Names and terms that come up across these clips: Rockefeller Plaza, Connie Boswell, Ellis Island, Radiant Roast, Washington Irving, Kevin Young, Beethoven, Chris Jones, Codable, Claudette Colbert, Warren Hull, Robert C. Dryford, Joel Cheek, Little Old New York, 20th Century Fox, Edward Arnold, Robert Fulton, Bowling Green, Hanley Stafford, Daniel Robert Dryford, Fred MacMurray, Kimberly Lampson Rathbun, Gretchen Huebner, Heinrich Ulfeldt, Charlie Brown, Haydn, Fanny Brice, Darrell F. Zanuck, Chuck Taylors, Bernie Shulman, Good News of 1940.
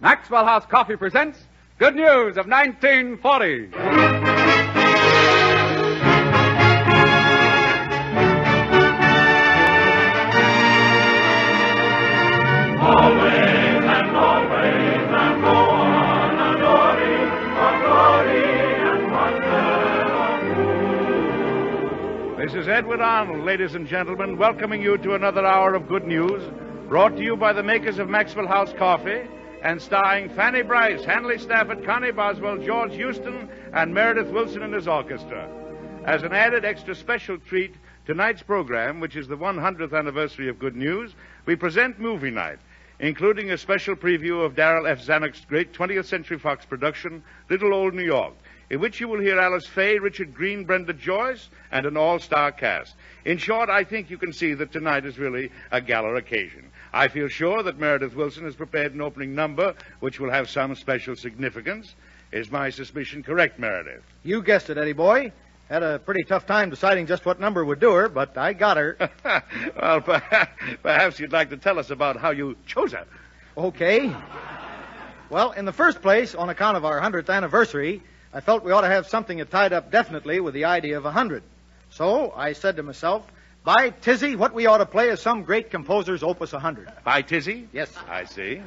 Maxwell House Coffee presents Good News of 1940. Always and always and go on a glory and wonder. This is Edward Arnold, ladies and gentlemen, welcoming you to another hour of good news, brought to you by the makers of Maxwell House Coffee, and starring Fanny Brice, Hanley Stafford, Connie Boswell, George Houston, and Meredith Wilson and his orchestra. As an added extra special treat, tonight's program, which is the 100th anniversary of Good News, we present Movie Night, including a special preview of Darrell F. Zanuck's great 20th Century Fox production, Little Old New York, in which you will hear Alice Faye, Richard Greene, Brenda Joyce, and an all-star cast. In short, I think you can see that tonight is really a gala occasion. I feel sure that Meredith Wilson has prepared an opening number which will have some special significance. Is my suspicion correct, Meredith? You guessed it, Eddie boy. Had a pretty tough time deciding just what number would do her, but I got her. Well, perhaps you'd like to tell us about how you chose her. Okay. Well, in the first place, on account of our 100th anniversary, I felt we ought to have something that tied up definitely with the idea of 100. So I said to myself, by Tizzy, what we ought to play is some great composer's opus 100. By Tizzy? Yes. I see.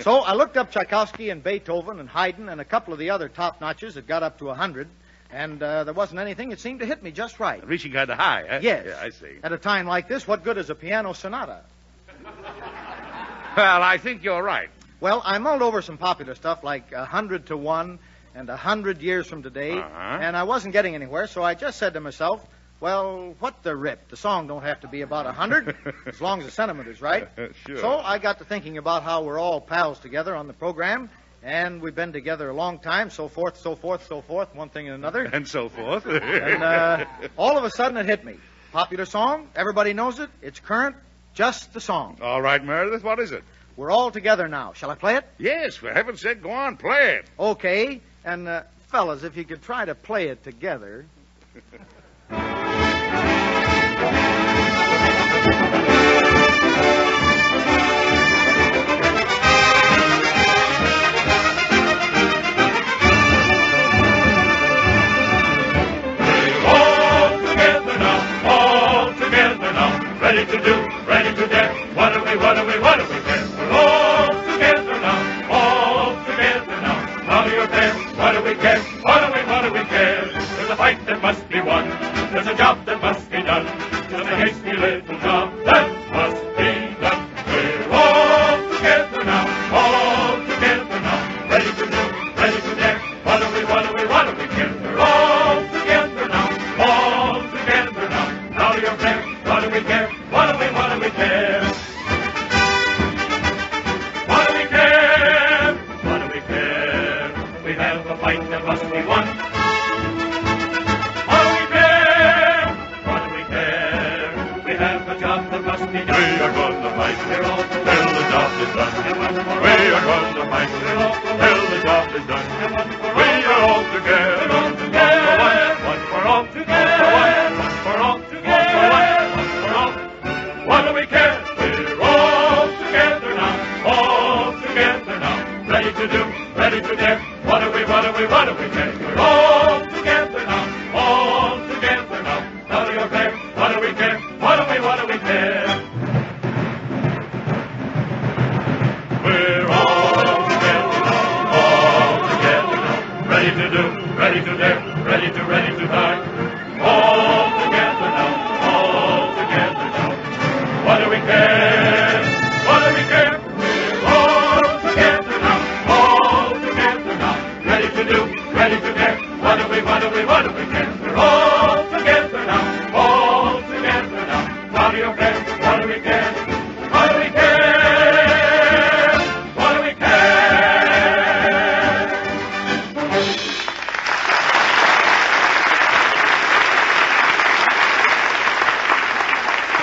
So I looked up Tchaikovsky and Beethoven and Haydn and a couple of the other top notches that got up to 100, and there wasn't anything that seemed to hit me just right. Reaching kind of high, eh? Yes. Yeah, I see. At a time like this, what good is a piano sonata? Well, I think you're right. Well, I mulled over some popular stuff like 100 to 1 and 100 years from today, and I wasn't getting anywhere, so I just said to myself, well, what the rip? The song don't have to be about 100, as long as the sentiment is right. Sure. So I got to thinking about how we're all pals together on the program, and we've been together a long time, so forth, one thing and another. And so forth. And all of a sudden it hit me. Popular song, everybody knows it, it's current, just the song. All right, Meredith, what is it? We're all together now. Shall I play it? Yes, for heaven's sake, go on, play it. Okay, and fellas, if you could try to play it together... Ready to do, ready to dare, what do we care? We're all together now, all together now. How do you care? What do we care? There's a fight that must be won, there's a job that must be done, there's a hasty little job that must be done. We're all together now, ready to do, ready to dare, what do we care? We're all together now, all together now. How do you care? What do we care? We have a fight that must be won. What do we care? We have a job that must be done. We are going to fight till the job is done. We are going to fight till the job is done. We are all together. What do we care? We're all together now, all together now. How do you care? What do we care? What do we care? We're all together now, all together now. Ready to do, ready to dare, ready to die. All together now, all together now. What do we care? What do we care? We're all together now, all together now. How do you care? What do we care? What do we care? What do we care?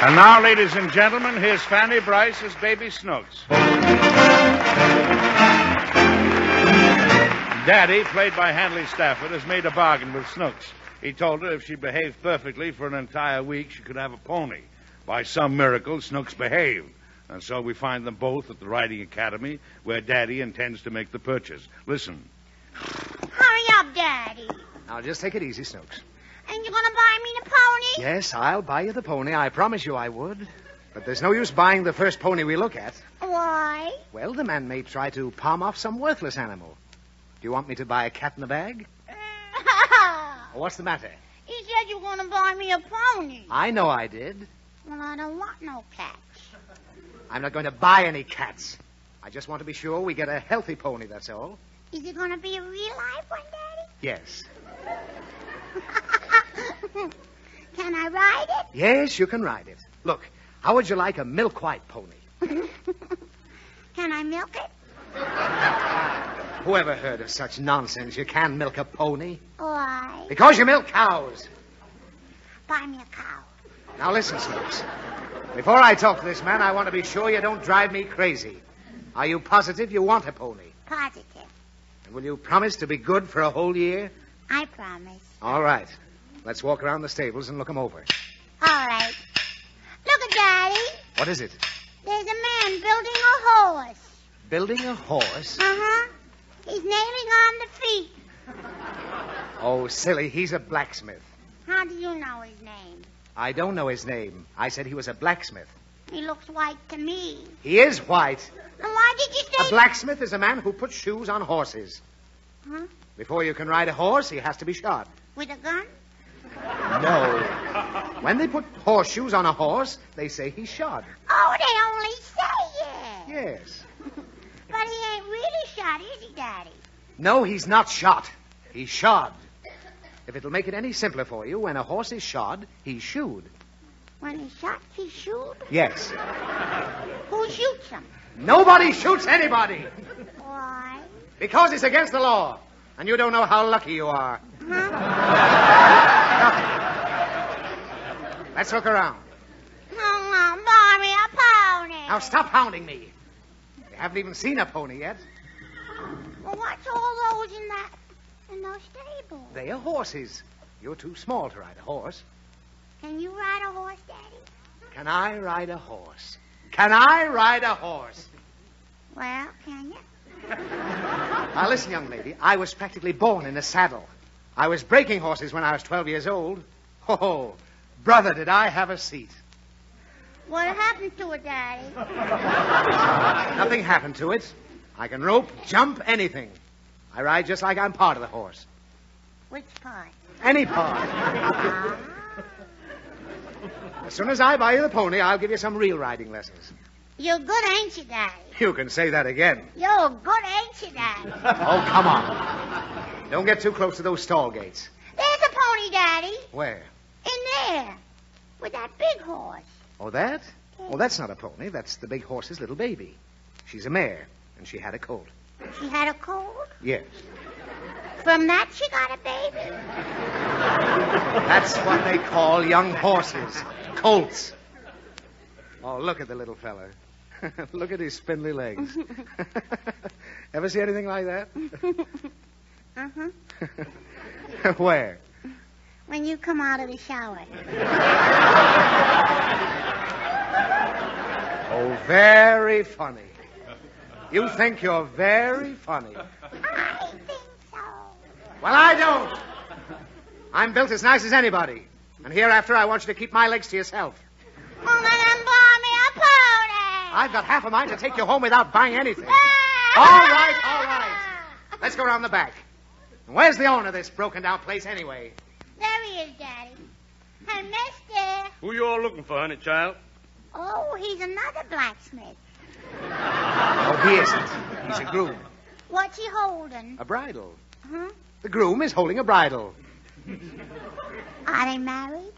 And now, ladies and gentlemen, here's Fanny Brice as Baby Snooks. Daddy, played by Hanley Stafford, has made a bargain with Snooks. He told her if she behaved perfectly for an entire week, she could have a pony. By some miracle, Snooks behaved. And so we find them both at the riding academy, where Daddy intends to make the purchase. Listen. Hurry up, Daddy. Now, just take it easy, Snooks. And you're going to buy me the pony? Yes, I'll buy you the pony. I promise you I would. But there's no use buying the first pony we look at. Why? Well, the man may try to palm off some worthless animal. Do you want me to buy a cat in a bag? What's the matter? He said you were going to buy me a pony. I know I did. Well, I don't want no cats. I'm not going to buy any cats. I just want to be sure we get a healthy pony, that's all. Is it going to be a real life one, Daddy? Yes. Can I ride it? Yes, you can ride it. Look, how would you like a milk-white pony? Can I milk it? Whoever heard of such nonsense? You can milk a pony. Why? Because you milk cows. Buy me a cow. Now listen, Snooks. Before I talk to this man, I want to be sure you don't drive me crazy. Are you positive you want a pony? Positive. And will you promise to be good for a whole year? I promise. All right. Let's walk around the stables and look them over. All right. Look at Daddy. What is it? There's a man building a horse. Building a horse? Uh-huh. He's nailing on the feet. Oh, silly. He's a blacksmith. How do you know his name? I don't know his name. I said he was a blacksmith. He looks white to me. He is white. Then why did you say... A blacksmith is a man who puts shoes on horses. Huh? Before you can ride a horse, he has to be shod. With a gun? No. When they put horseshoes on a horse, they say he's shod. Oh, they only say it. Yes. But he ain't really shot, is he, Daddy? No, he's not shot. He's shod. If it'll make it any simpler for you, when a horse is shod, he's shoed. When he's shot, he's shoed? Yes. Who shoots him? Nobody shoots anybody. Why? Because it's against the law. And you don't know how lucky you are. Huh? Let's look around. Oh, no, buy me a pony. Now stop hounding me. I haven't even seen a pony yet. Well, what's all those in those stables? They are horses. You're too small to ride a horse. Can you ride a horse, Daddy? Can I ride a horse? Can I ride a horse? Well, can you? Now, listen, young lady. I was practically born in a saddle. I was breaking horses when I was 12 years old. Oh, brother, did I have a seat. What happened to it, Daddy? Nothing happened to it. I can rope, jump, anything. I ride just like I'm part of the horse. Which part? Any part. As soon as I buy you the pony, I'll give you some real riding lessons. You're good, ain't you, Daddy? You can say that again. You're good, ain't you, Daddy? Oh, come on. Don't get too close to those stall gates. There's a pony, Daddy. Where? In there. With that big horse. Oh, that? Well, that's not a pony. That's the big horse's little baby. She's a mare, and she had a colt. She had a colt? Yes. From that she got a baby? That's what they call young horses. Colts. Oh, look at the little fella. Look at his spindly legs. Ever see anything like that? Uh-huh. Where? When you come out of the shower. Oh, very funny. You think you're very funny. I think so. Well, I don't. I'm built as nice as anybody. And hereafter, I want you to keep my legs to yourself. Well, then buy me a pony. I've got half a mind to take you home without buying anything. All right. Let's go around the back. Where's the owner of this broken-down place anyway? There he is, Daddy. Hey, mister. Who you all looking for, honey, child? Oh, he's another blacksmith. Oh, he isn't. He's a groom. What's he holding? A bridle. Huh? The groom is holding a bridle. Are they married?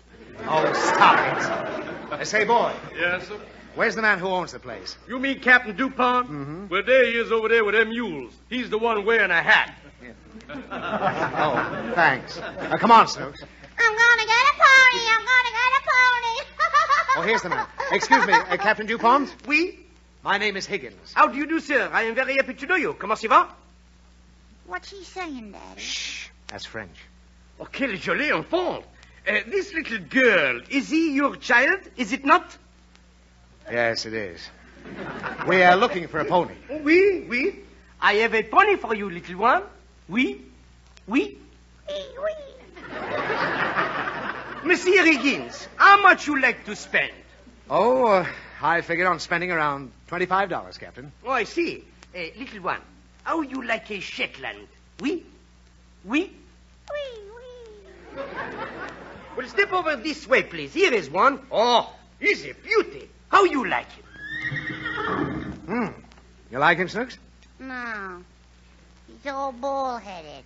Oh, stop it. Say, boy. Yes, sir? Where's the man who owns the place? You mean Captain DuPont? Mm-hmm. Well, there he is over there with them mules. He's the one wearing a hat. Yeah. Oh, thanks. Come on, Snooks. I'm going to get a pony. I'm going to get a pony. Oh, here's the man. Excuse me, Captain DuPont? Oui? My name is Higgins. How do you do, sir? I am very happy to know you. Comment ça va? What's he saying, Daddy? Shh. That's French. Oh, quelle jolie enfant. This little girl, is he your child? Is it not? Yes, it is. We are looking for a pony. Oui, oui. I have a pony for you, little one. Oui, oui. Oui, oui. Monsieur Higgins, how much you like to spend? Oh, I figured on spending around $25, Captain. Oh, I see. Little one, how you like a Shetland? Oui, oui. Oui, oui. Well, step over this way, please. Here is one. Oh, he's a beauty. How you like him? Hmm. You like him, Snooks? No. He's all bald-headed.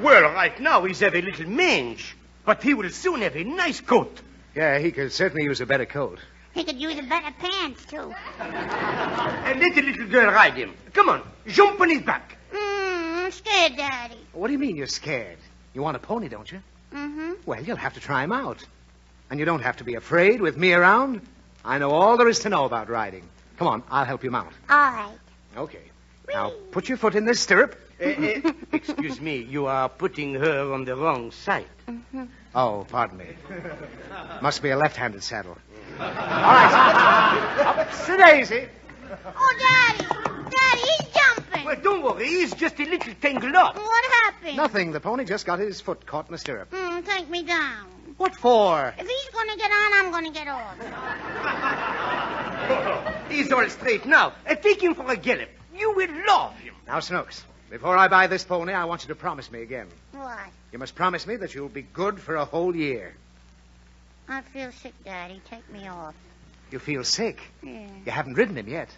Well, right now he's have a little mange, but he will soon have a nice coat. Yeah, he could certainly use a better coat. He could use a better pants, too. And let the little girl ride him. Come on, jump on his back. I'm scared, Daddy. What do you mean you're scared? You want a pony, don't you? Mm-hmm. Well, you'll have to try him out. And you don't have to be afraid with me around. I know all there is to know about riding. Come on, I'll help you mount. All right. Okay. Whee! Now, put your foot in this stirrup. Excuse me, you are putting her on the wrong side. Mm-hmm. Oh, pardon me. Must be a left-handed saddle. All right. Up to Daisy. Oh, Daddy. Daddy, he's jumping. Well, don't worry. He's just a little tangled up. What happened? Nothing. The pony just got his foot caught in a stirrup. Take me down. What for? If he's going to get on, I'm going to get off. He's all straight now. Take him for a gallop. You will love him. Now, Snooks, before I buy this pony, I want you to promise me again. What? You must promise me that you'll be good for a whole year. I feel sick, Daddy. Take me off. You feel sick? Yeah. You haven't ridden him yet.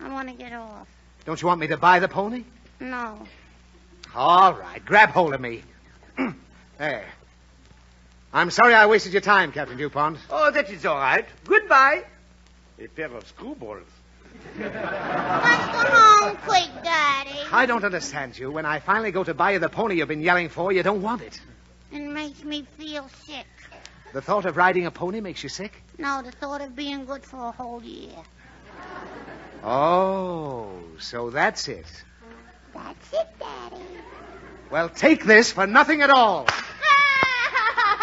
I want to get off. Don't you want me to buy the pony? No. All right. Grab hold of me. There. I'm sorry I wasted your time, Captain Dupont. Oh, that is all right. Goodbye. A pair of screwballs. Let's go home quick, Daddy. I don't understand you. When I finally go to buy you the pony you've been yelling for, you don't want it. It makes me feel sick. The thought of riding a pony makes you sick? No, the thought of being good for a whole year. Oh, so that's it. That's it, Daddy. Well, take this for nothing at all.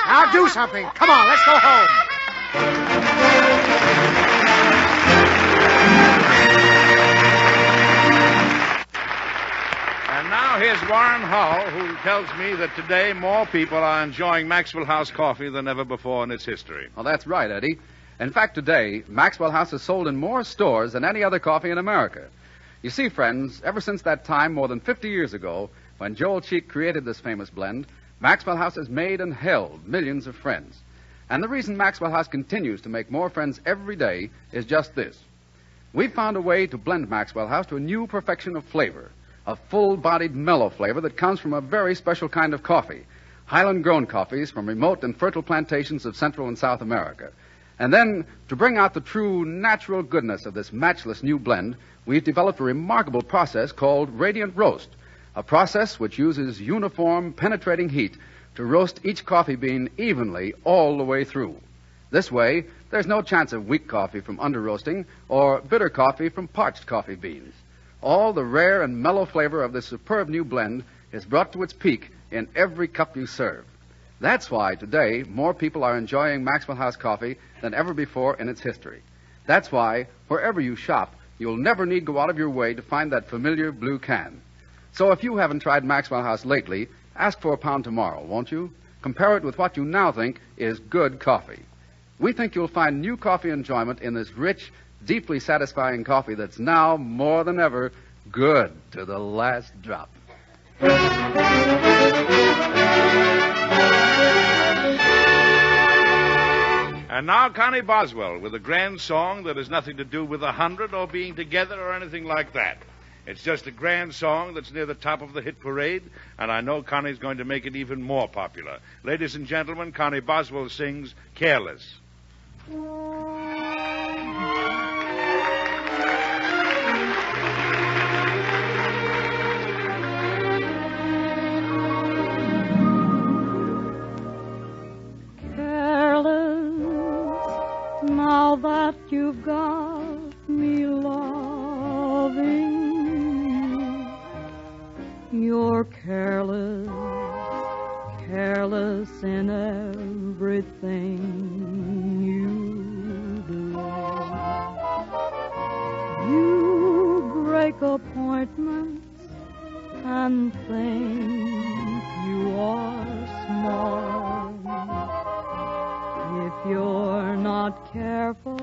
Now do something. Come on, let's go home. And now here's Warren Hull, who tells me that today more people are enjoying Maxwell House coffee than ever before in its history. Well, that's right, Eddie. In fact, today, Maxwell House is sold in more stores than any other coffee in America. You see, friends, ever since that time, more than 50 years ago, when Joel Cheek created this famous blend, Maxwell House has made and held millions of friends. And the reason Maxwell House continues to make more friends every day is just this. We've found a way to blend Maxwell House to a new perfection of flavor, a full-bodied, mellow flavor that comes from a very special kind of coffee, highland-grown coffees from remote and fertile plantations of Central and South America. And then, to bring out the true natural goodness of this matchless new blend, we've developed a remarkable process called Radiant Roast, a process which uses uniform, penetrating heat to roast each coffee bean evenly all the way through. This way, there's no chance of weak coffee from under-roasting or bitter coffee from parched coffee beans. All the rare and mellow flavor of this superb new blend is brought to its peak in every cup you serve. That's why today more people are enjoying Maxwell House coffee than ever before in its history. That's why, wherever you shop, you'll never need go out of your way to find that familiar blue can. So if you haven't tried Maxwell House lately, ask for a pound tomorrow, won't you? Compare it with what you now think is good coffee. We think you'll find new coffee enjoyment in this rich, deeply satisfying coffee that's now, more than ever, good to the last drop. And now Connie Boswell with a grand song that has nothing to do with 100 or being together or anything like that. It's just a grand song that's near the top of the hit parade, and I know Connie's going to make it even more popular. Ladies and gentlemen, Connie Boswell sings Careless. Careless, now that you've got me loving, you're careless, careless in everything you do. disappointments and think you are small. If you're not careful,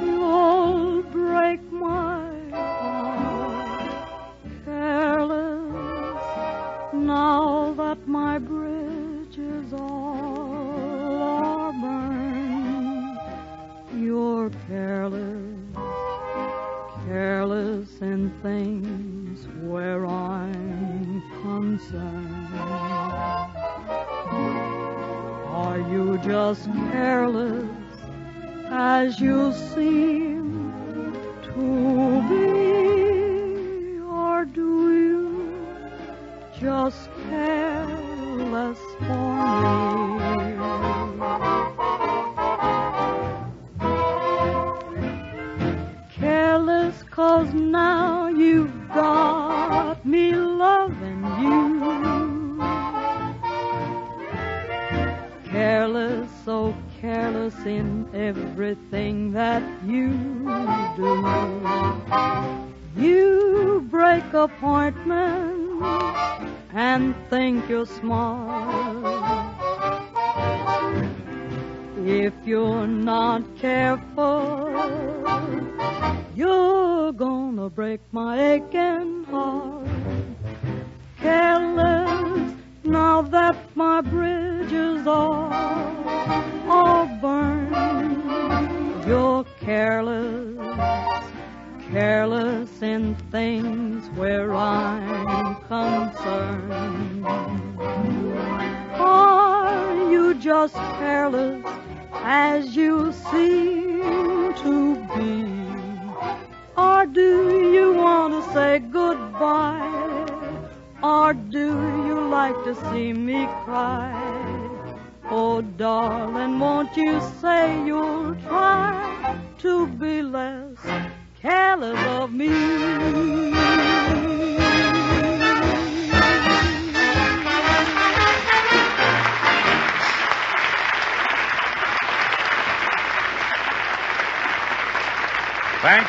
you'll break my heart. Careless, now that my bridge is all burned, you're careless in things where I'm concerned. Are you just careless as you seem to be, or do you just care less for me? Careless 'cause now you've got me loving you. Careless, so careless in everything that you do. You break appointments and think you're smart. If you're not careful, you're gonna break my aching heart. Careless, now that my bridge is all burned, you're careless in things where I'm concerned. Are you just careless as you seem to be, or do you want to say goodbye, or do you like to see me cry? Oh darling, won't you say you'll try to be less careless of me? Thank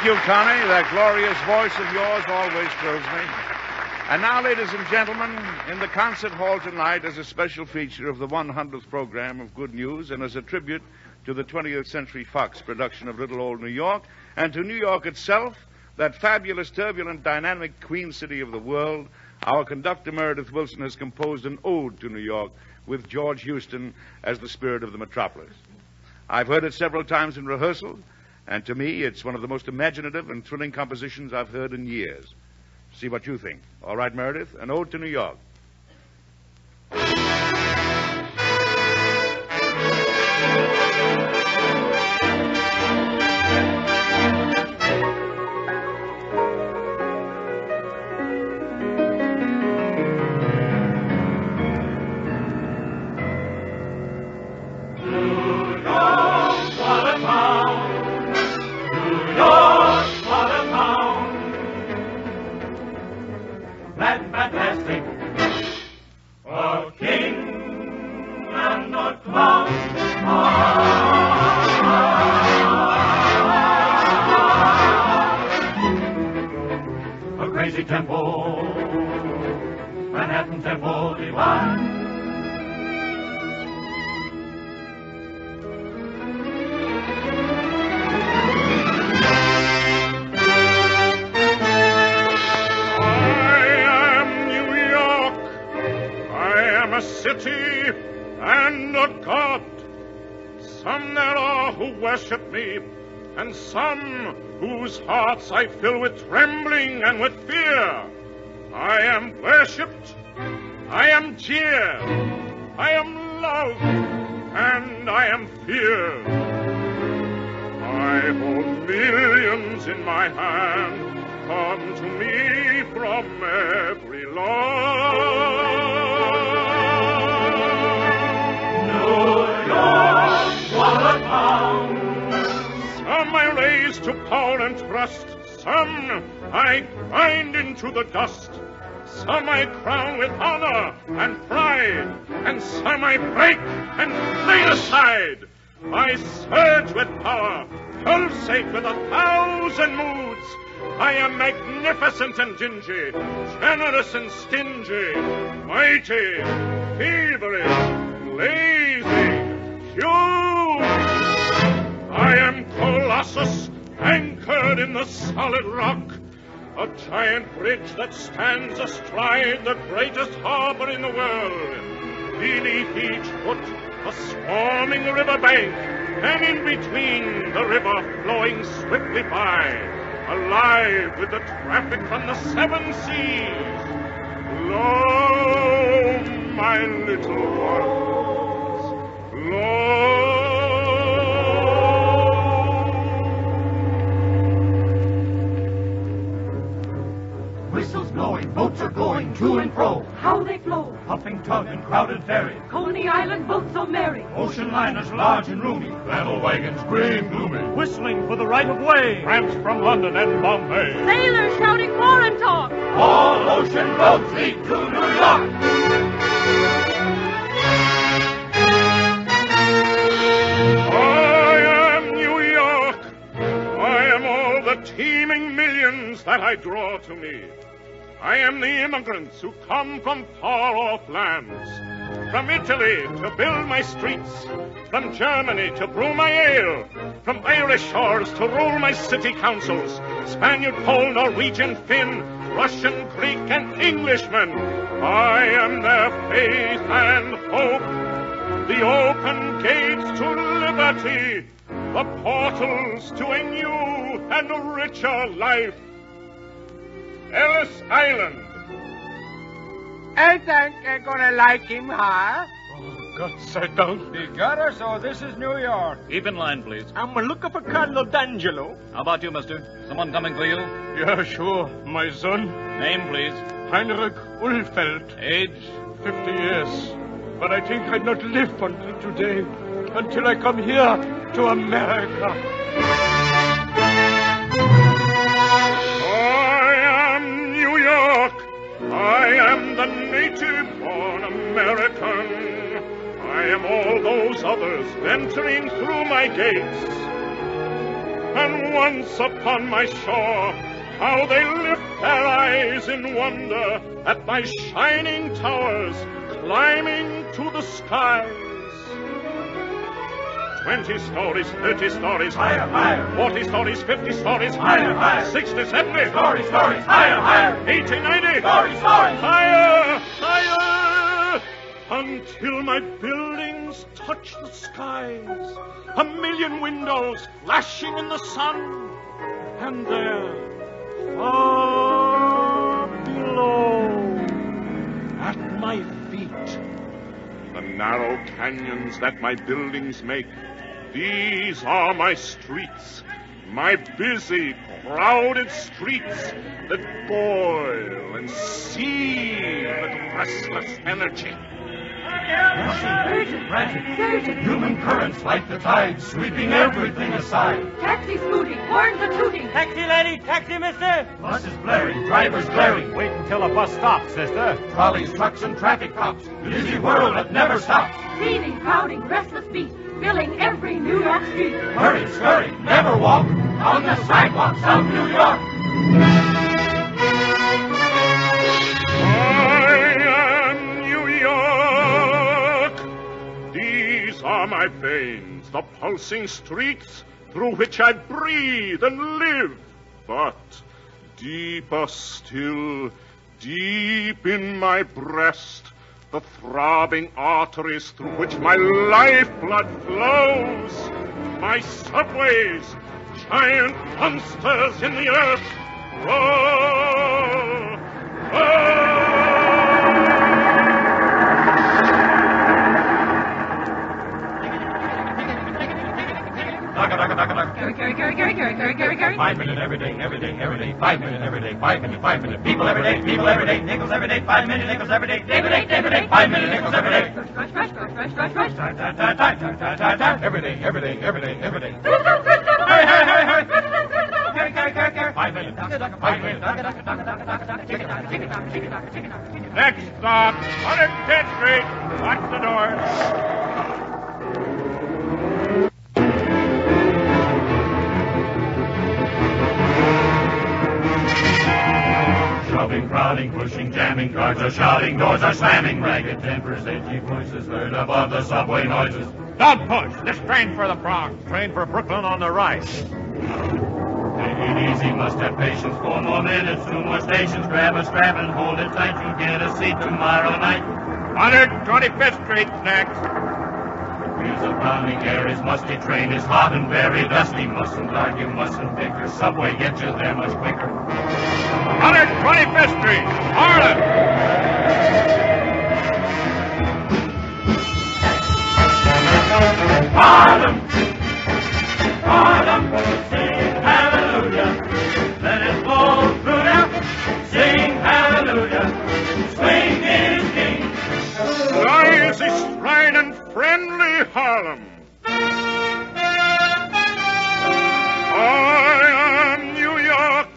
you, Connie. That glorious voice of yours always thrills me. And now, ladies and gentlemen, in the concert hall tonight, as a special feature of the 100th program of Good News and as a tribute to the 20th Century Fox production of Little Old New York and to New York itself, that fabulous, turbulent, dynamic queen city of the world, our conductor, Meredith Wilson, has composed an ode to New York with George Houston as the spirit of the metropolis. I've heard it several times in rehearsal, and to me, it's one of the most imaginative and thrilling compositions I've heard in years. See what you think. All right, Meredith, an ode to New York. And some whose hearts I fill with trembling and with fear. I am worshipped, I am jeered, I am loved, and I am feared. I hold millions in my hand, come to me from every land. New York, what a town! Some I raise to power and trust, some I grind into the dust, some I crown with honor and pride, and some I break and fling aside. I surge with power, pulsate with a thousand moods, I am magnificent and dingy, generous and stingy, mighty, feverish, lazy, huge. I am Colossus, anchored in the solid rock, a giant bridge that stands astride the greatest harbor in the world. Beneath each foot, a swarming river bank, and in between, the river flowing swiftly by, alive with the traffic from the seven seas. Lo, my little ones, lo. Whistles blowing, boats are going to and fro. How they flow! Puffing tug and crowded ferry. Coney Island boats so merry. Ocean liners large and roomy. Battle wagons gray and gloomy. Whistling for the right of way. Tramps from London and Bombay. Sailors shouting foreign talk. All ocean boats lead to New York. Teeming millions that I draw to me. I am the immigrants who come from far-off lands, from Italy to build my streets, from Germany to brew my ale, from Irish shores to rule my city councils, Spaniard, Pole, Norwegian, Finn, Russian, Greek, and Englishman. I am their faith and hope, the open gates to liberty, the portals to a new and a richer life. Ellis Island. I think you're gonna like him, huh? Oh, God's sake, don't. He got her, so this is New York. Keep in line, please. I'm looking for Cardinal D'Angelo. How about you, mister? Someone coming for you? Yeah, sure. My son. Name, please. Heinrich Ulfeldt. Age? 50 years. But I think I'd not live until today, until I come here. To America. I am New York. I am the native-born American. I am all those others venturing through my gates. And once upon my shore, how they lift their eyes in wonder at my shining towers climbing to the sky. 20 stories, 30 stories, higher, higher. 40 stories, 50 stories, higher, higher. 60, 70, 40 stories, higher, higher. 80, 90, 40 stories, higher, higher. Until my buildings touch the skies, a million windows flashing in the sun, and there, far below, at my feet, the narrow canyons that my buildings make. These are my streets, my busy, crowded streets that boil and seethe with restless energy. Rushing, frantic, human currents like the tide, sweeping everything aside. Taxi smoothing, horns a tooting. Taxi lady, taxi mister. Buses blaring, drivers glaring. Wait until a bus stops, sister. Trolleys, trucks, and traffic cops. Busy world that never stops. Seething, crowding, restless beat, filling every New York street. Hurry, scurry, never walk on the sidewalks of New York. I am New York. These are my veins, the pulsing streets through which I breathe and live. But deeper still, deep in my breast, the throbbing arteries through which my lifeblood flows, my subways, giant monsters in the earth, roar, roar! Carry. 5 minute every day. 5 minute every day. 5 minute, 5 minute. People every day. Nickels every day. 5 minute nickels every day. Day every day. 5 minute nickels every day. Rush. Time. Every day. Hey. Carry. 5 minute. 5 minute. Next stop, 110th Street. Watch the doors. shoving, crowding, pushing, jamming, guards are shouting, doors are slamming, ragged tempers, edgy voices heard above the subway noises. Don't push! This train for the Bronx! Train for Brooklyn on the right. Take it easy, must have patience, 4 more minutes, 2 more stations, grab a strap and hold it tight, you'll get a seat tomorrow night. 125th Street's next. Wheels are pounding, air is musty, train is hot and very dusty. Mustn't argue, mustn't bicker, subway gets you there much quicker. 125th Street, Harlem! Harlem! Harlem! Sing hallelujah! Let it blow through you! Sing hallelujah! Swing is king! Why is this fine and friendly Harlem? I am New York,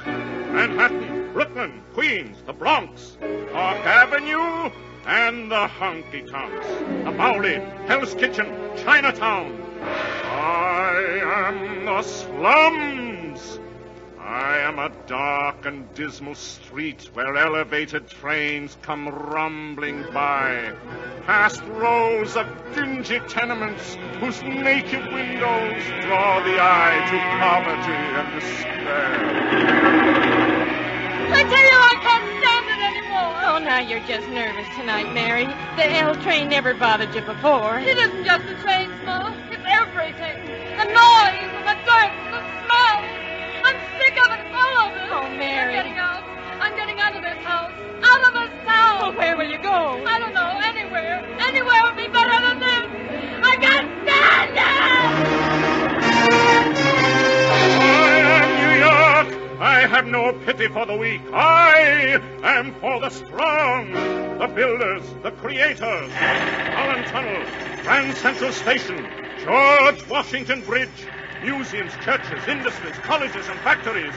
Manhattan, Brooklyn, Queens, the Bronx, Park Avenue, and the honky-tonks, the Bowling, Hell's Kitchen, Chinatown. I am the slums. I am a dark and dismal street where elevated trains come rumbling by, past rows of dingy tenements whose naked windows draw the eye to poverty and despair. I tell you, I can't stand it anymore. Oh, now you're just nervous tonight, Mary. The L train never bothered you before. It isn't just the train's fault. It's everything. The noise and the dirt and the smell. I'm sick of it, all of it. Oh, Mary. I'm getting out. I'm getting out of this house. Out of this town. Well, where will you go? I don't know. Anywhere. Anywhere would be better than this. I can't stand it! I am New York. I have no pity for the weak. I am for the strong. The builders, the creators. Holland Tunnel, Grand Central Station, George Washington Bridge. Museums, churches, industries, colleges, and factories.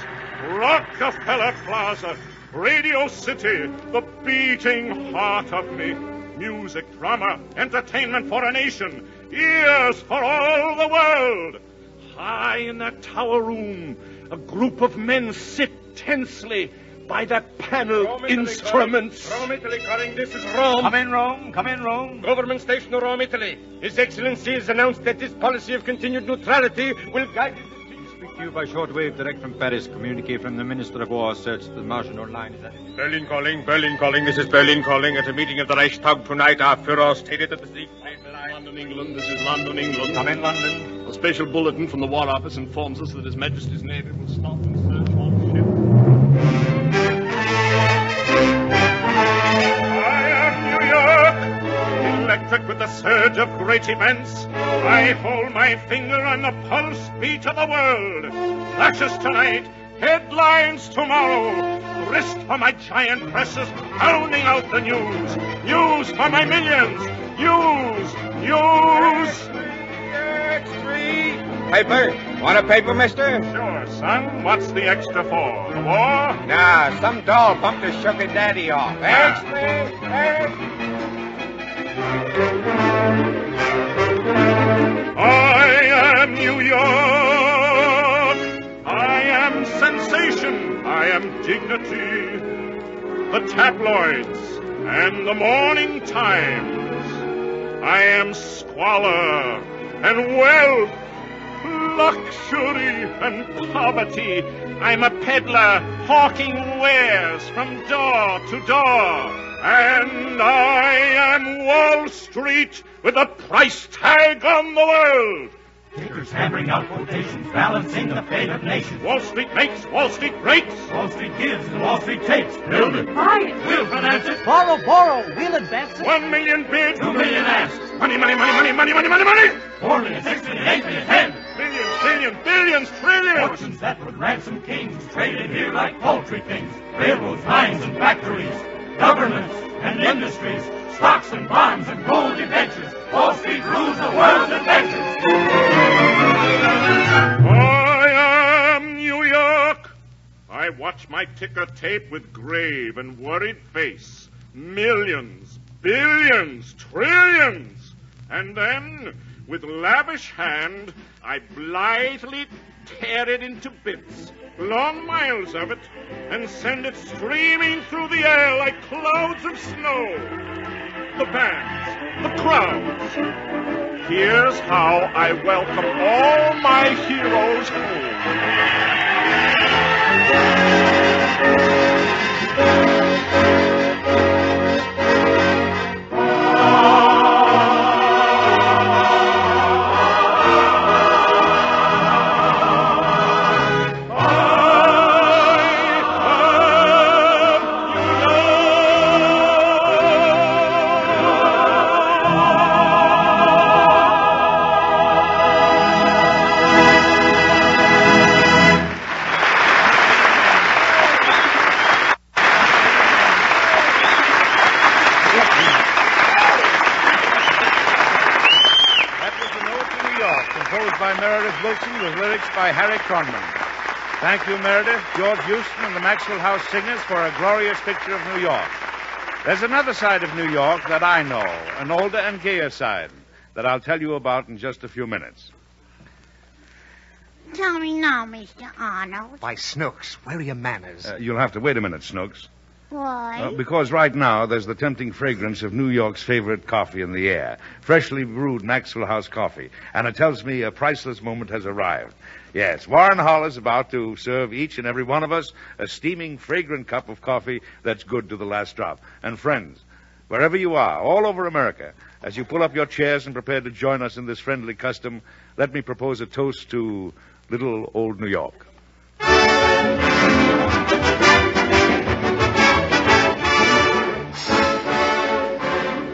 Rockefeller Plaza, Radio City, the beating heart of me. Music, drama, entertainment for a nation. Ears for all the world. High in that tower room, a group of men sit tensely by their panel instruments. Rome, Italy, calling. This is Rome. Come in, Rome. Come in, Rome. Government station, Rome, Italy. His Excellency has announced that this policy of continued neutrality will guide... Speak to you by shortwave direct from Paris. Communique from the Minister of War. Search the Maginot Line. Is that it? Berlin calling. Berlin calling. This is Berlin calling. At a meeting of the Reichstag tonight, our Führer stated that the... London, England. This is London, England. Come in, London. A special bulletin from the War Office informs us that His Majesty's Navy will stop and search all ships. Electric with the surge of great events, I hold my finger on the pulse beat of the world. Flashes tonight, headlines tomorrow. Wrist for my giant presses pounding out the news. News for my millions. News, news. Paper. Want a paper, mister? Sure, son. What's the extra for? The war? Nah, some doll bumped a sugar daddy off. Extra. I am New York. I am sensation. I am dignity. The tabloids and the morning times. I am squalor and wealth, luxury and poverty. I'm a peddler hawking wares from door to door. And I am Wall Street with a price tag on the world. Tickers hammering out quotations, balancing the fate of nations. Wall Street makes, Wall Street breaks. Wall Street gives and Wall Street takes. Build it. Buy it. We'll finance it. Borrow, borrow. We'll advance it. 1 million bid. 2 million asked. Money, money, money, money, money, money, money, money. 4 million, 6 million, 8 million, 10. Millions, billions, billions, trillions. Fortunes that would ransom kings, traded here like poultry things. Railroads, mines, and factories. Governments and industries, stocks and bonds and gold adventures. Wall Street rules the world's adventures. I am New York. I watch my ticker tape with grave and worried face. Millions, billions, trillions. And then, with lavish hand, I blithely tear it into bits. Long miles of it. and send it streaming through the air like clouds of snow. The bands, the crowds. Here's how I welcome all my heroes home. With lyrics by Harry Conman. Thank you, Meredith, George Houston, and the Maxwell House singers for a glorious picture of New York. There's another side of New York that I know, an older and gayer side, that I'll tell you about in just a few minutes. Tell me now, Mr. Arnold. Why, Snooks, where are your manners? You'll have to wait a minute, Snooks. Why? Because right now there's the tempting fragrance of New York's favorite coffee in the air. Freshly brewed Maxwell House coffee. And it tells me a priceless moment has arrived. Yes, Warren Hull is about to serve each and every one of us a steaming, fragrant cup of coffee that's good to the last drop. And friends, wherever you are, all over America, as you pull up your chairs and prepare to join us in this friendly custom, let me propose a toast to Little Old New York.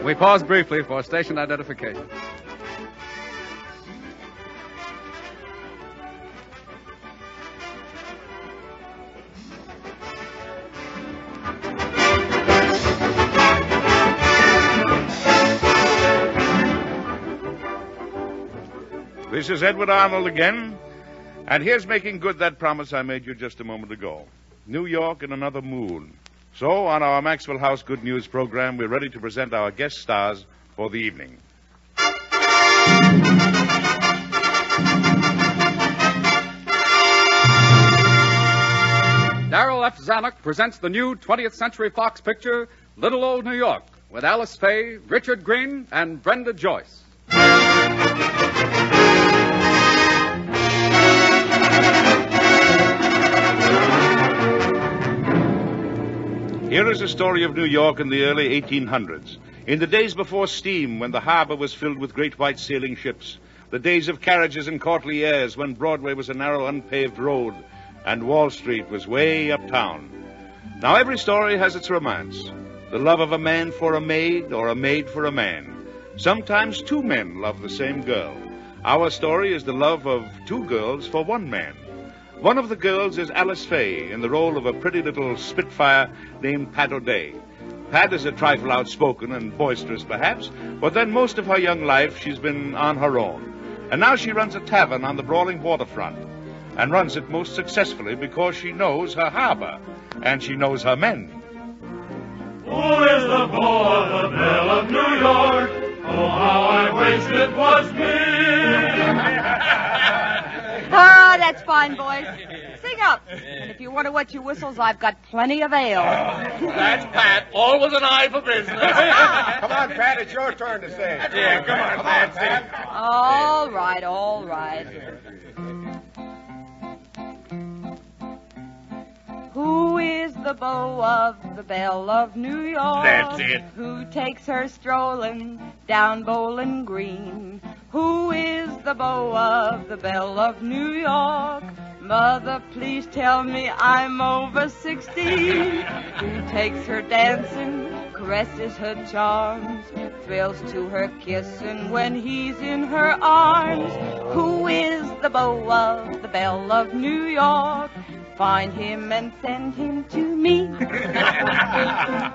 We pause briefly for station identification. This is Edward Arnold again, and here's making good that promise I made you just a moment ago. New York in another mood. So, on our Maxwell House Good News program, we're ready to present our guest stars for the evening. Darrell F. Zanuck presents the new 20th Century Fox picture, Little Old New York, with Alice Faye, Richard Greene, and Brenda Joyce. Here is a story of New York in the early 1800s. In the days before steam, when the harbor was filled with great white sailing ships, the days of carriages and courtly airs, when Broadway was a narrow, unpaved road, and Wall Street was way uptown. Now every story has its romance, the love of a man for a maid, or a maid for a man. Sometimes two men love the same girl. Our story is the love of two girls for one man. One of the girls is Alice Faye in the role of a pretty little spitfire named Pat O'Day. Pat is a trifle outspoken and boisterous, perhaps, but then most of her young life she's been on her own. And now she runs a tavern on the brawling waterfront, and runs it most successfully because she knows her harbor, and she knows her men. Who is the beau of the Belle of New York? Oh, how I wished it was me! Ah, that's fine, boys. Sing up. And if you wonder what your whistles, I've got plenty of ale. Oh, that's Pat. Always an eye for business. Come on, Pat. It's your turn to sing. Yeah, come on, Pat. Sing. All right. Who is the beau of the Belle of New York? That's it. Who takes her strolling down Bowling Green? Who is the beau of the Belle of New York? Mother, please tell me I'm over 16. Who takes her dancing, caresses her charms, thrills to her kissing when he's in her arms? Who is the beau of the Belle of New York? Find him and send him to me.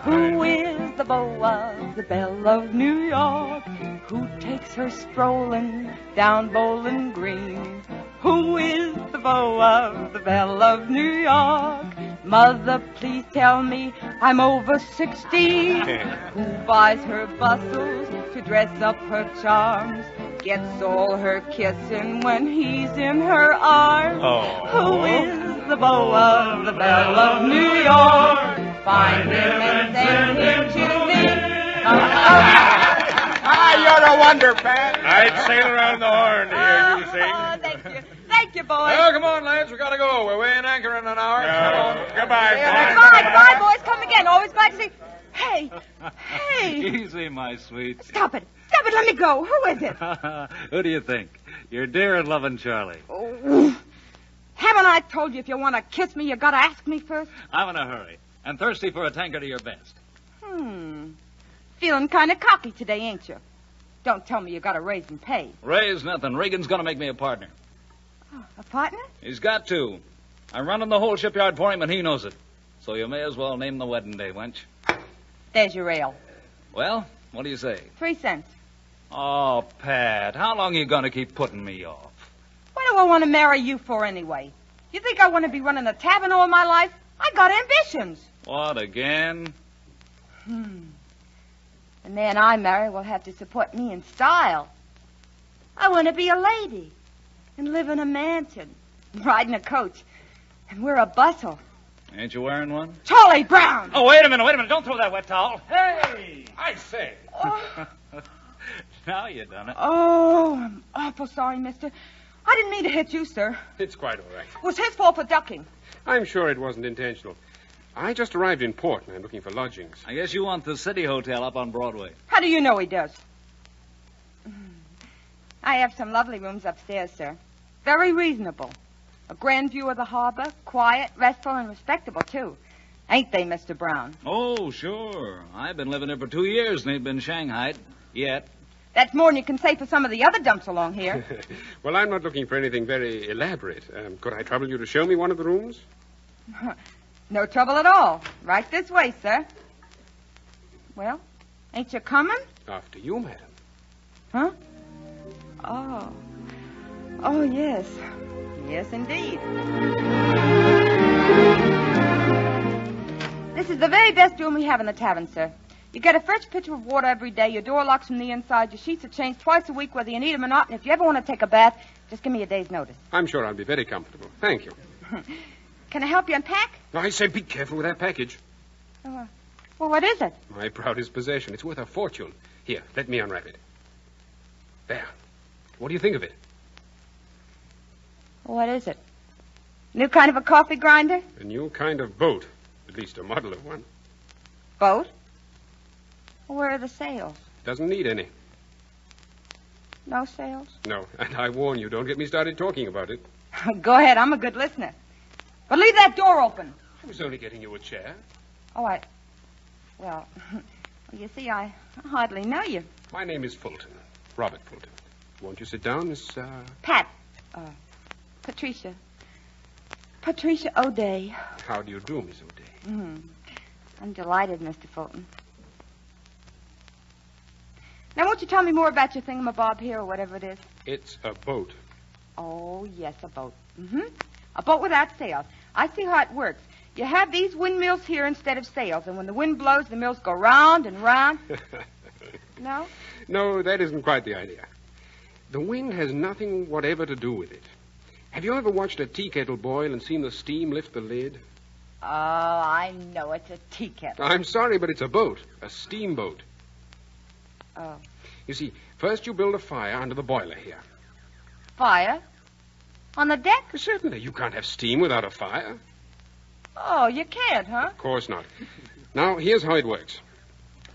Who is the beau of the Belle of New York? Who takes her strolling down Bowling Green? Who is the beau of the Belle of New York? Mother, please tell me I'm over 16. Who buys her bustles to dress up her charms? Gets all her kissing when he's in her arms. Oh. Who is the bow of the bell of New York. Find him and send him to me. Ah, you're a wonder, Pat. I'd sail around the horn to hear you sing. Oh, thank you. Thank you, boys. Well, come on, lads. We got to go. We're weighing anchor in an hour. No. Come on. Goodbye, boys. Goodbye, boys. Come again. Always glad to see. Hey. Hey. Easy, my sweet. Stop it. Stop it. Let me go. Who is it? Who do you think? Your dear and loving Charlie. Oh. Haven't I told you if you want to kiss me, you got to ask me first? I'm in a hurry. I'm thirsty for a tankard of your best. Feeling kind of cocky today, ain't you? Don't tell me you got to raise and pay. Raise nothing. Regan's going to make me a partner. Oh, a partner? He's got to. I'm running the whole shipyard for him, and he knows it. So you may as well name the wedding day, wench. There's your ale. Well, what do you say? 3 cents. Oh, Pat, how long are you going to keep putting me off? What do I want to marry you for anyway? You think I want to be running a tavern all my life? I got ambitions. What, again? The man I marry will have to support me in style. I want to be a lady. And live in a mansion. Riding a coach. And we're a bustle. Ain't you wearing one? Charlie Brown! Oh, wait a minute. Don't throw that wet towel. Hey! I say. Oh. Now you done it. Oh, I'm awful sorry, mister. I didn't mean to hit you, sir. It's quite all right. It was his fault for ducking. I'm sure it wasn't intentional. I just arrived in port and I'm looking for lodgings. I guess you want the City Hotel up on Broadway. How do you know he does? I have some lovely rooms upstairs, sir. Very reasonable. A grand view of the harbor, quiet, restful, and respectable, too. Ain't they, Mr. Brown? Oh, sure. I've been living here for 2 years, and they've been shanghaied. Yet. That's more than you can say for some of the other dumps along here. Well, I'm not looking for anything very elaborate. Could I trouble you to show me one of the rooms? No trouble at all. Right this way, sir. Well, ain't you coming? After you, madam. Huh? Oh. Oh, yes. Yes, indeed. This is the very best room we have in the tavern, sir. You get a fresh pitcher of water every day, your door locks from the inside, your sheets are changed twice a week, whether you need them or not, and if you ever want to take a bath, just give me a day's notice. I'm sure I'll be very comfortable. Thank you. Can I help you unpack? No, I say be careful with that package. Well, what is it? My proudest possession. It's worth a fortune. Here, let me unwrap it. There. What do you think of it? What is it? New kind of a coffee grinder? A new kind of boat. At least a model of one. Boat? Where are the sails? Doesn't need any. No sails? No, and I warn you, don't get me started talking about it. Go ahead, I'm a good listener. But leave that door open. I was only getting you a chair. Oh, I... Well, you see, I hardly know you. My name is Fulton. Robert Fulton. Won't you sit down, Miss... Pat. Patricia. Patricia O'Day. How do you do, Miss O'Day? I'm delighted, Mr. Fulton. Now, won't you tell me more about your thingamabob here, or whatever it is? It's a boat. Oh, yes, a boat. A boat without sails. I see how it works. You have these windmills here instead of sails, and when the wind blows, the mills go round and round. No? No, that isn't quite the idea. The wind has nothing whatever to do with it. Have you ever watched a tea kettle boil and seen the steam lift the lid? Oh, I know it's a tea kettle. I'm sorry, but it's a boat, a steamboat. Oh. You see, first you build a fire under the boiler here. Fire? On the deck? Certainly. You can't have steam without a fire. Oh, you can't, huh? Of course not. Now, here's how it works.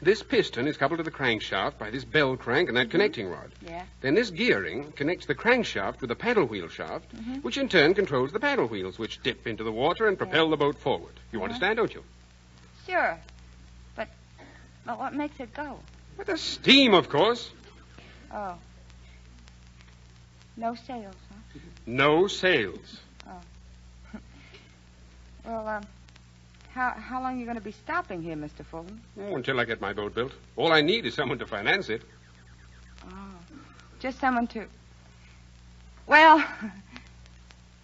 This piston is coupled to the crankshaft by this bell crank and that connecting rod. Yeah. Then this gearing connects the crankshaft with the paddle wheel shaft, which in turn controls the paddle wheels, which dip into the water and propel the boat forward. You understand, don't you? Sure. But what makes it go? Well, the steam, of course. Oh. No sails, huh? No sails. Oh. Well, How long are you going to be stopping here, Mr. Fulton? Oh, until I get my boat built. All I need is someone to finance it. Oh, just someone to... Well,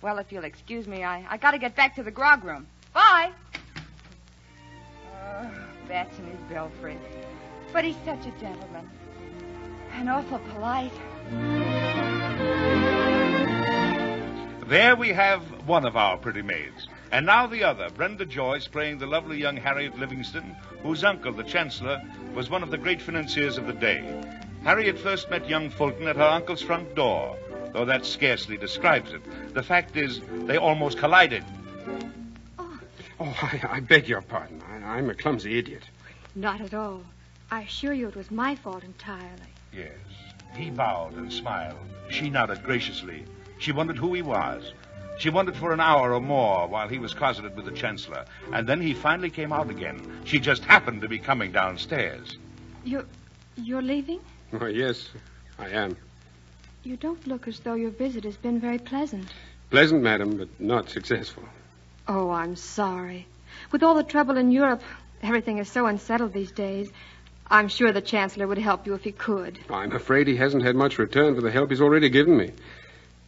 well, if you'll excuse me, I got to get back to the grog room. Bye. Oh, that's in his belfry. But he's such a gentleman. And awful polite. There we have one of our pretty maids. And now the other, Brenda Joyce, playing the lovely young Harriet Livingston, whose uncle, the Chancellor, was one of the great financiers of the day. Harriet first met young Fulton at her uncle's front door, though that scarcely describes it. The fact is, they almost collided. Oh, I beg your pardon. I'm a clumsy idiot. Not at all. I assure you it was my fault entirely. Yes. He bowed and smiled. She nodded graciously. She wondered who he was. She wondered for an hour or more while he was closeted with the Chancellor. And then he finally came out again. She just happened to be coming downstairs. You're leaving? Oh, yes, I am. You don't look as though your visit has been very pleasant. Pleasant, madam, but not successful. Oh, I'm sorry. With all the trouble in Europe, everything is so unsettled these days. I'm sure the Chancellor would help you if he could. I'm afraid he hasn't had much return for the help he's already given me.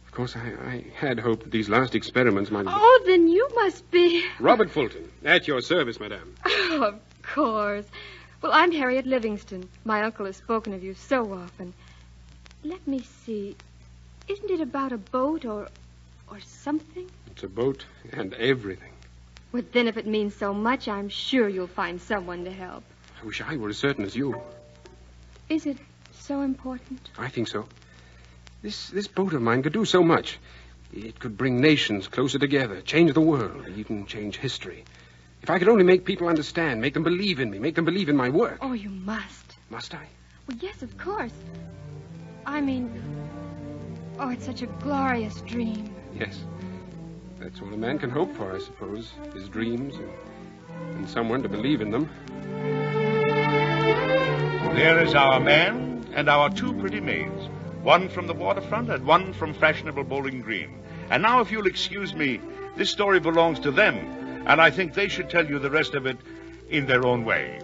Of course, I had hoped that these last experiments might... Oh, then you must be... Robert Fulton, at your service, madame. Oh, of course. Well, I'm Harriet Livingston. My uncle has spoken of you so often. Let me see. Isn't it about a boat or something? It's a boat and everything. Well, then if it means so much, I'm sure you'll find someone to help. I wish I were as certain as you. Is it so important? I think so. This boat of mine could do so much. It could bring nations closer together, change the world, even change history. If I could only make people understand, make them believe in me, make them believe in my work. Oh, you must. Must I? Well, yes, of course. I mean, oh, it's such a glorious dream. Yes. That's all a man can hope for, I suppose, his dreams and someone to believe in them. There is our man and our two pretty maids, one from the waterfront and one from fashionable Bowling Green. And now, if you'll excuse me, this story belongs to them, and I think they should tell you the rest of it in their own way.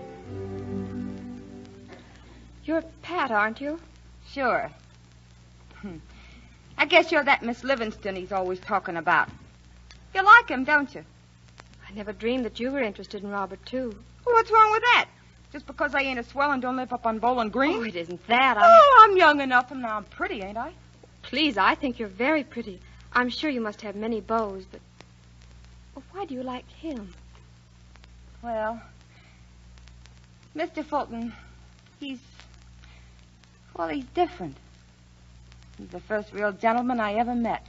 You're Pat, aren't you? Sure. I guess you're that Miss Livingston he's always talking about. You like him, don't you? I never dreamed that you were interested in Robert, too. Well, what's wrong with that? Just because I ain't a swell and don't live up on Bowling Green? Oh, it isn't that. Oh, I'm young enough, and now I'm pretty, ain't I? Please, I think you're very pretty. I'm sure you must have many beaux, but... Well, why do you like him? Well, Mr. Fulton, he's... Well, he's different. He's the first real gentleman I ever met.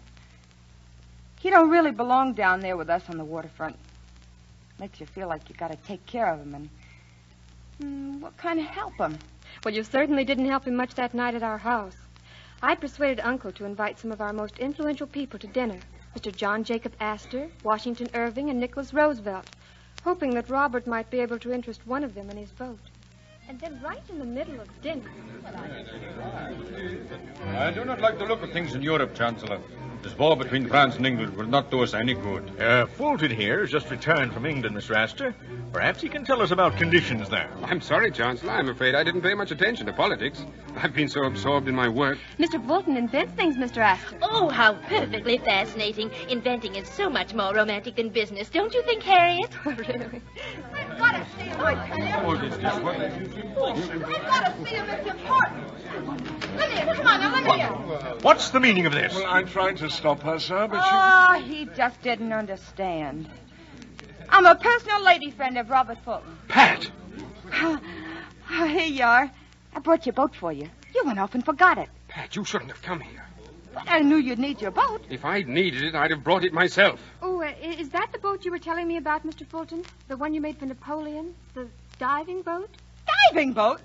He don't really belong down there with us on the waterfront. Makes you feel like you got to take care of him and... what kind of help him? Well, you certainly didn't help him much that night at our house. I persuaded Uncle to invite some of our most influential people to dinner. Mr. John Jacob Astor, Washington Irving, and Nicholas Roosevelt, hoping that Robert might be able to interest one of them in his vote. And then right in the middle of dinner... I do not like the look of things in Europe, Chancellor. This war between France and England will not do us any good. Fulton here has just returned from England, Mr. Astor. Perhaps he can tell us about conditions there. I'm sorry, Chancellor. I'm afraid I didn't pay much attention to politics. I've been so absorbed in my work. Mr. Fulton invents things, Mr. Astor. Oh, how perfectly fascinating. Inventing is so much more romantic than business. Don't you think, Harriet? Oh, really? I've got to see him. I've got to see him. It's important. Lydia, come on now, Lydia. What's the meaning of this? Well, I tried to stop her, sir, but she... Oh, he just didn't understand. I'm a personal lady friend of Robert Fulton. Pat! Oh, here you are. I brought your boat for you. You went off and forgot it. Pat, you shouldn't have come here. But I knew you'd need your boat. If I'd needed it, I'd have brought it myself. Oh, is that the boat you were telling me about, Mr. Fulton? The one you made for Napoleon? The diving boat? Diving boat?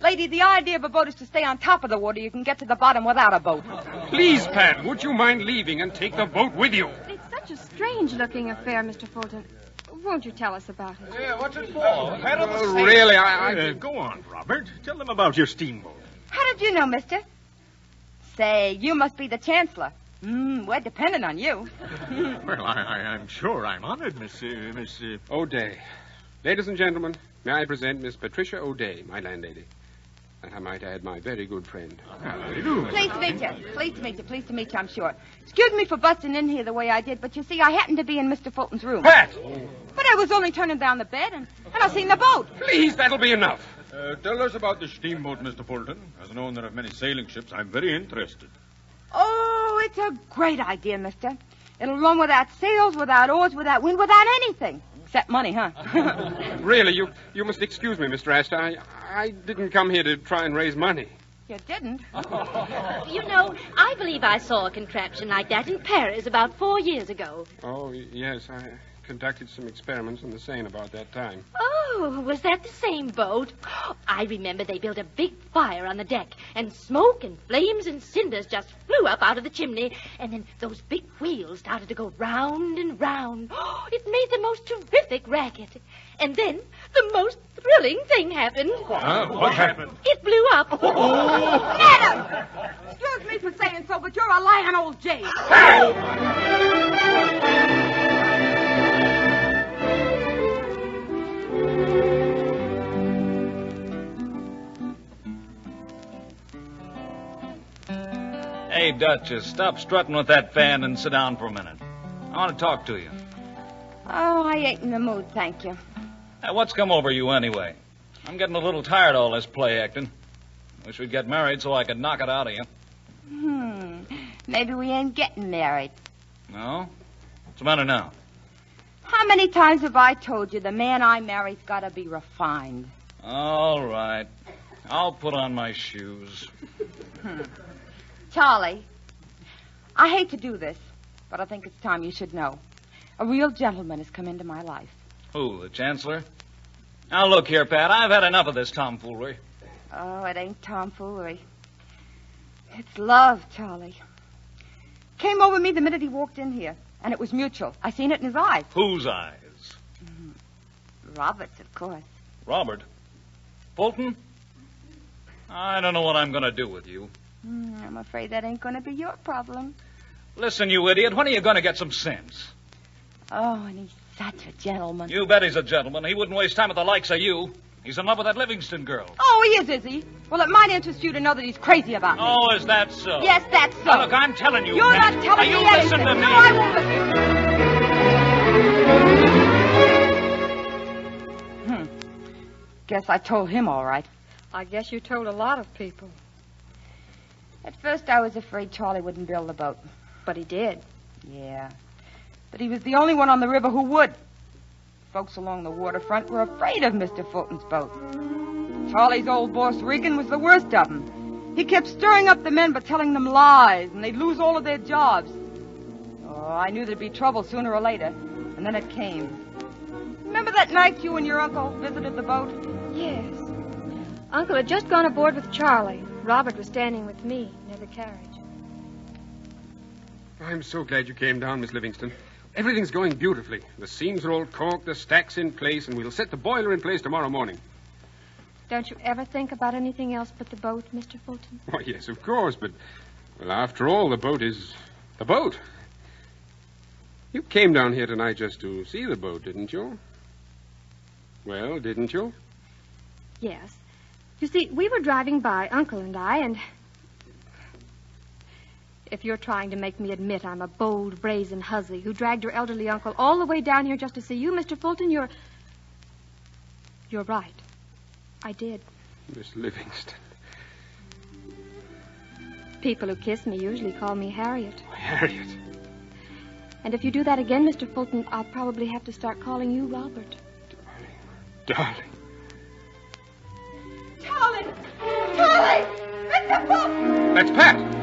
Lady, the idea of a boat is to stay on top of the water. You can get to the bottom without a boat. Please, Pat, would you mind leaving and take the boat with you? It's such a strange-looking affair, Mr. Fulton. Won't you tell us about it? Yeah, what's it for? Really, I... Go on, Robert. Tell them about your steamboat. How did you know, mister? Say, you must be the Chancellor. We're dependent on you. Well, I'm sure I'm honored, Miss O'Day. Ladies and gentlemen, may I present Miss Patricia O'Day, my landlady. And I might add, my very good friend. Pleased to meet you. I'm sure. Excuse me for busting in here the way I did, but you see, I happened to be in Mr. Fulton's room. Pat! But I was only turning down the bed, and I seen the boat. Please, that'll be enough. Tell us about the steamboat, Mr. Fulton. As an owner of many sailing ships, I'm very interested. Oh, it's a great idea, mister. It'll run without sails, without oars, without wind, without anything. Except money, huh? Really, you must excuse me, Mr. Astor. I didn't come here to try and raise money. You didn't? You know, I believe I saw a contraption like that in Paris about 4 years ago. Oh, yes, I conducted some experiments in the Seine about that time. Oh, was that the same boat? I remember they built a big fire on the deck, and smoke and flames and cinders just flew up out of the chimney, and then those big wheels started to go round and round. It made the most terrific racket. And then the most thrilling thing happened. What happened? It blew up. Madam! Excuse me for saying so, but you're a lying old jade. Hey, Duchess, stop strutting with that fan and sit down for a minute. I want to talk to you. Oh, I ain't in the mood, thank you. Now, what's come over you anyway? I'm getting a little tired of all this play acting. Wish we'd get married so I could knock it out of you. Maybe we ain't getting married. No? What's the matter now? How many times have I told you the man I marry's got to be refined? All right. I'll put on my shoes. Charlie, I hate to do this, but I think it's time you should know. A real gentleman has come into my life. Who, the Chancellor? Now, look here, Pat. I've had enough of this tomfoolery. Oh, it ain't tomfoolery. It's love, Charlie. Came over me the minute he walked in here, and it was mutual. I seen it in his eyes. Whose eyes? Robert's, of course. Robert? Fulton? I don't know what I'm going to do with you. I'm afraid that ain't going to be your problem. Listen, you idiot. When are you going to get some sense? Oh, and he's such a gentleman. You bet he's a gentleman. He wouldn't waste time with the likes of you. He's in love with that Livingston girl. Oh, he is he? Well, it might interest you to know that he's crazy about me. Oh, is that so? Yes, that's so. Now, look, I'm telling you. You're not telling me anything. You listen to me. No, I won't listen. Guess I told him all right. I guess you told a lot of people. At first, I was afraid Charlie wouldn't build the boat. But he did. Yeah. But he was the only one on the river who would. Folks along the waterfront were afraid of Mr. Fulton's boat. Charlie's old boss, Regan, was the worst of them. He kept stirring up the men by telling them lies, and they'd lose all of their jobs. Oh, I knew there'd be trouble sooner or later, and then it came. Remember that night you and your uncle visited the boat? Yes. Uncle had just gone aboard with Charlie. Robert was standing with me near the carriage. I'm so glad you came down, Miss Livingston. Everything's going beautifully. The seams are all corked, the stack's in place, and we'll set the boiler in place tomorrow morning. Don't you ever think about anything else but the boat, Mr. Fulton? Why, yes, of course, but... Well, after all, the boat is... the boat. You came down here tonight just to see the boat, didn't you? Well, didn't you? Yes. You see, we were driving by, Uncle and I, and... If you're trying to make me admit I'm a bold, brazen hussy who dragged your elderly uncle all the way down here just to see you, Mr. Fulton, you're right. I did. Miss Livingston. People who kiss me usually call me Harriet. Oh, Harriet. And if you do that again, Mr. Fulton, I'll probably have to start calling you Robert. Darling. Darling. Charlie! Mr. Fulton! That's Pat!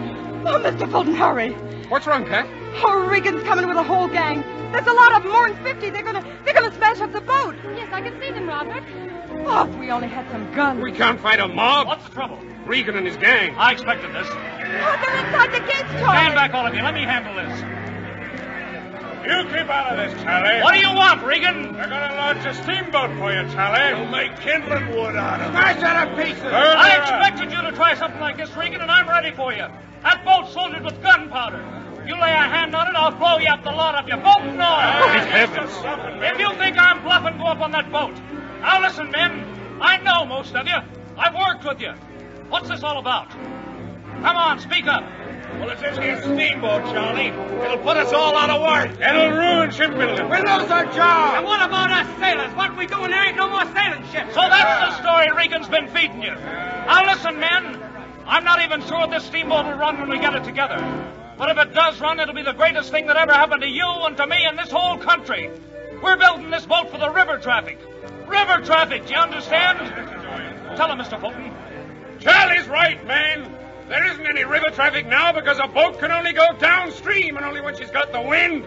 Oh, Mr. Fulton, hurry. What's wrong, Pat? Oh, Regan's coming with a whole gang. There's a lot of them, more than 50. They're gonna smash up the boat. Yes, I can see them, Robert. Oh, if we only had some guns. We can't fight a mob. What's the trouble? Regan and his gang. I expected this. Oh, they're inside the gates, Charlie. Stand back, all of you. Let me handle this. You keep out of this, Charlie. What do you want, Regan? They're gonna launch a steamboat for you, Charlie. You'll make kindling wood out of it. Smash out of pieces. I expected you to try something like this, Regan, and I'm ready for you. That boat's loaded with gunpowder. You lay a hand on it, I'll blow you up, the lot of you. Both know it. If you think I'm bluffing, go up on that boat. Now listen, men. I know most of you. I've worked with you. What's this all about? Come on, speak up. Well, it's this here steamboat, Charlie. It'll put us all out of work. It'll ruin shipbuilding. We'll lose our jobs. And what about us sailors? What we doing? There ain't no more sailing ships. So that's the story Regan's been feeding you. Now listen, men. I'm not even sure this steamboat will run when we get it together. But if it does run, it'll be the greatest thing that ever happened to you and to me and this whole country. We're building this boat for the river traffic. River traffic, do you understand? Tell him, Mr. Fulton. Charlie's right, man. There isn't any river traffic now because a boat can only go downstream and only when she's got the wind.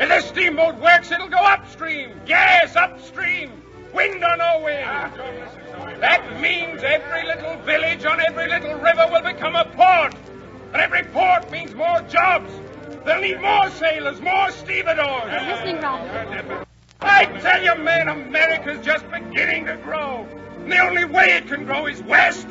If this steamboat works, it'll go upstream. Yes, upstream. Wind or no wind. That means every little village on every little river will become a port. But every port means more jobs. They'll need more sailors, more stevedores. You're listening, Robert. I tell you, man, America's just beginning to grow. And the only way it can grow is west.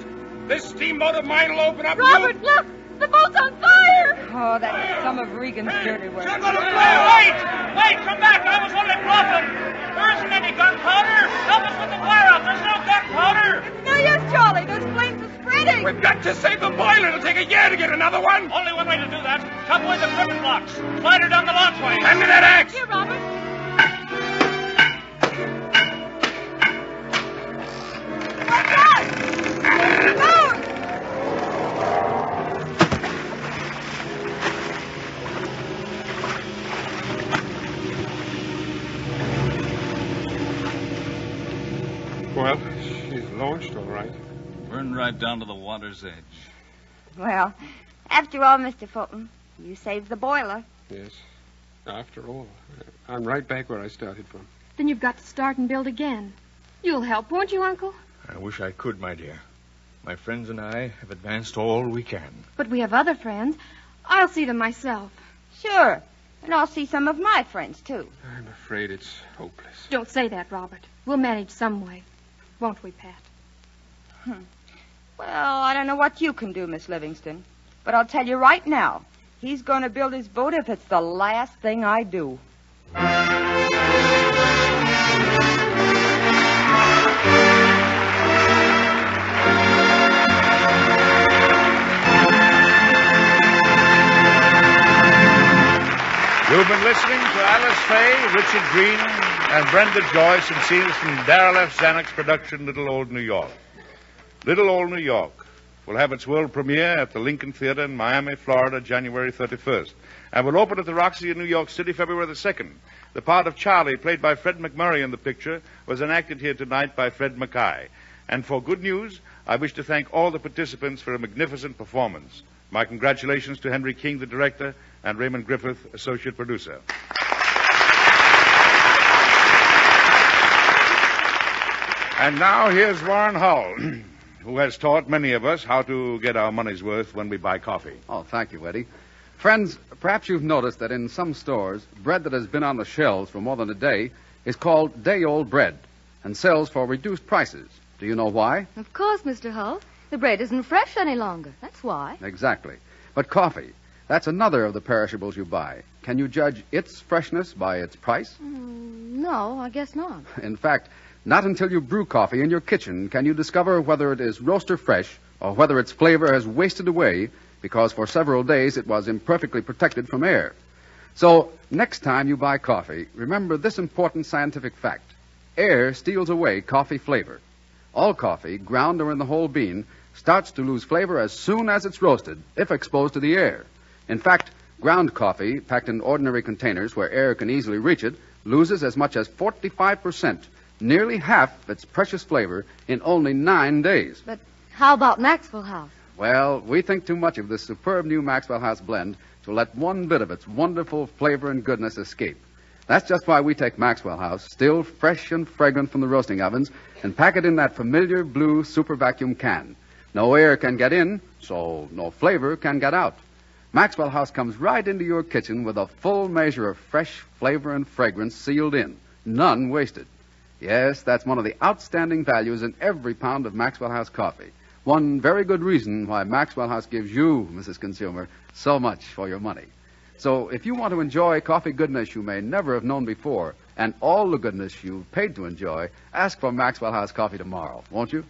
This steamboat of mine will open up... Robert, look! The boat's on fire! Oh, that's some of Regan's dirty work. She'll go to fire! Wait! Come back! I was only bluffing! There isn't any gunpowder! Help us with the fire out! There's no gunpowder! It's no use, Charlie! Those flames are spreading! We've got to save the boiler! It'll take a year to get another one! Only one way to do that. Cut away the ribbon blocks. Slide her down the launchway. Hand me that axe! Here, Robert. Well, she's launched all right. Burned right down to the water's edge. Well, after all, Mr. Fulton, you saved the boiler. Yes, after all. I'm right back where I started from. Then you've got to start and build again. You'll help, won't you, Uncle? I wish I could, my dear. My friends and I have advanced all we can. But we have other friends. I'll see them myself. Sure, and I'll see some of my friends, too. I'm afraid it's hopeless. Don't say that, Robert. We'll manage some way. Won't we, Pat? Well, I don't know what you can do, Miss Livingston. But I'll tell you right now, he's going to build his boat if it's the last thing I do. You've been listening to Alice Faye, Richard Greene, and Brenda Joyce, and scenes from Darrell F. Zanuck's production, Little Old New York. Little Old New York will have its world premiere at the Lincoln Theater in Miami, Florida, January 31st, and will open at the Roxy in New York City, February the 2nd. The part of Charlie, played by Fred MacMurray in the picture, was enacted here tonight by Fred Mackay. And for good news, I wish to thank all the participants for a magnificent performance. My congratulations to Henry King, the director, and Raymond Griffith, associate producer. And now here's Warren Hull, who has taught many of us how to get our money's worth when we buy coffee. Oh, thank you, Eddie. Friends, perhaps you've noticed that in some stores, bread that has been on the shelves for more than a day is called day-old bread and sells for reduced prices. Do you know why? Of course, Mr. Hull. The bread isn't fresh any longer. That's why. Exactly. But coffee, that's another of the perishables you buy. Can you judge its freshness by its price? No, I guess not. In fact, not until you brew coffee in your kitchen can you discover whether it is roaster fresh or whether its flavor has wasted away because for several days it was imperfectly protected from air. So, next time you buy coffee, remember this important scientific fact. Air steals away coffee flavor. All coffee, ground or in the whole bean, starts to lose flavor as soon as it's roasted, if exposed to the air. In fact, ground coffee, packed in ordinary containers where air can easily reach it, loses as much as 45%. Nearly half its precious flavor in only 9 days. But how about Maxwell House? Well, we think too much of this superb new Maxwell House blend to let one bit of its wonderful flavor and goodness escape. That's just why we take Maxwell House, still fresh and fragrant from the roasting ovens, and pack it in that familiar blue super vacuum can. No air can get in, so no flavor can get out. Maxwell House comes right into your kitchen with a full measure of fresh flavor and fragrance sealed in, none wasted. Yes, that's one of the outstanding values in every pound of Maxwell House coffee. One very good reason why Maxwell House gives you, Mrs. Consumer, so much for your money. So if you want to enjoy coffee goodness you may never have known before, and all the goodness you've paid to enjoy, ask for Maxwell House coffee tomorrow, won't you?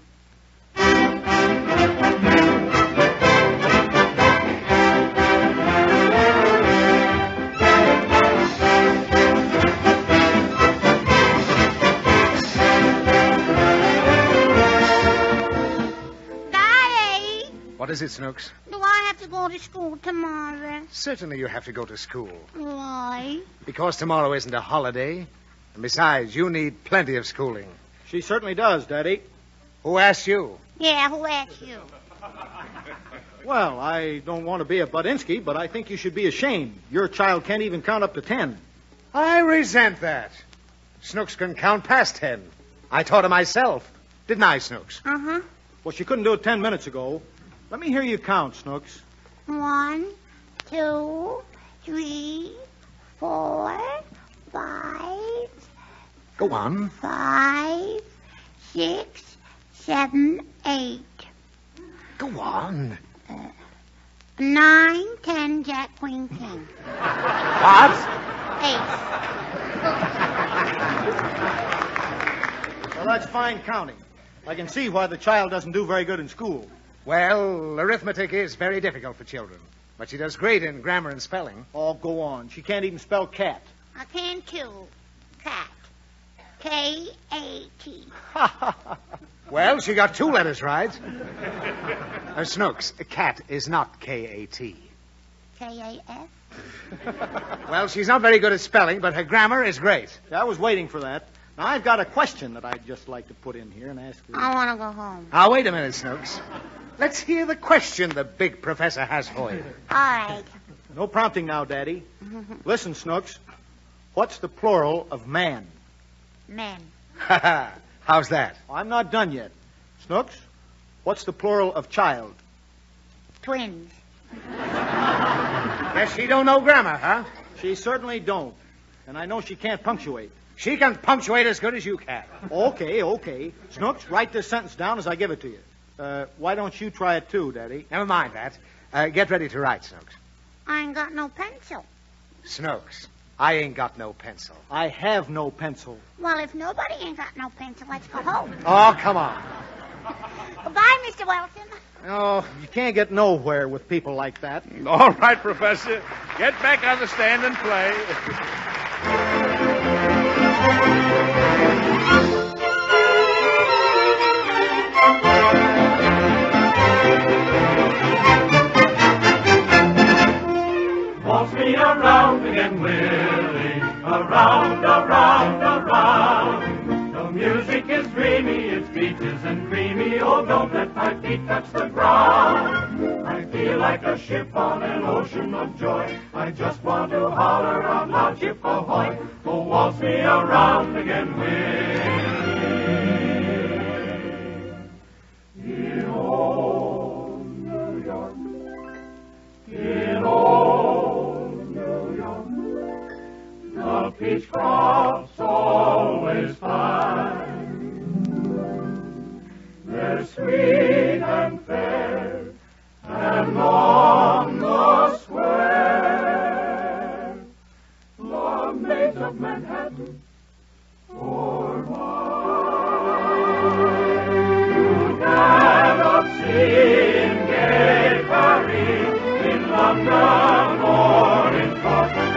What is it, Snooks? Do I have to go to school tomorrow? Certainly you have to go to school. Why? Because tomorrow isn't a holiday. And besides, you need plenty of schooling. She certainly does, Daddy. Who asked you? Yeah, who asked you? Well, I don't want to be a Budinsky, but I think you should be ashamed. Your child can't even count up to 10. I resent that. Snooks can count past 10. I taught her myself. Didn't I, Snooks? Uh-huh. Well, she couldn't do it 10 minutes ago. Let me hear you count, Snooks. 1, 2, 3, 4, 5... Go on. 5, 6, 7, 8. Go on. 9, 10, Jack, Queen, King. What? 8. Well, that's fine counting. I can see why the child doesn't do very good in school. Well, arithmetic is very difficult for children. But she does great in grammar and spelling. Oh, go on. She can't even spell cat. I can, too. Cat. K-A-T. Well, she got 2 letters right. Snooks, cat is not K-A-T. K-A-F? Well, she's not very good at spelling, but her grammar is great. Yeah, I was waiting for that. Now, I've got a question that I'd just like to put in here and ask you. I want to go home. Now, wait a minute, Snooks. Let's hear the question the big professor has for you. All right. No prompting now, Daddy. Listen, Snooks. What's the plural of man? Men. How's that? I'm not done yet. Snooks, what's the plural of child? Twins. Guess she don't know grammar, huh? She certainly don't. And I know she can't punctuate. She can punctuate as good as you can. Okay. Snooks, write this sentence down as I give it to you. Why don't you try it too, Daddy? Never mind that. Get ready to write, Snooks. I ain't got no pencil. Snooks. I ain't got no pencil. I have no pencil. Well, if nobody ain't got no pencil, let's go home. Oh, come on. Goodbye, Mr. Wilson. Oh, you can't get nowhere with people like that. All right, Professor. Get back on the stand and play. Waltz me around again, Willie, around, around, around. The music is dreamy, it's peaches and creamy, oh, don't let my feet touch the ground. I feel like a ship on an ocean of joy, I just want to holler out loud, ship ahoy. Oh, waltz me around again, Willie. Little old New York, little old the peach crop's always fine. They're sweet and fair and on the square. The maids of Manhattan for mine. You can have seen gay Paris in London or in Scotland.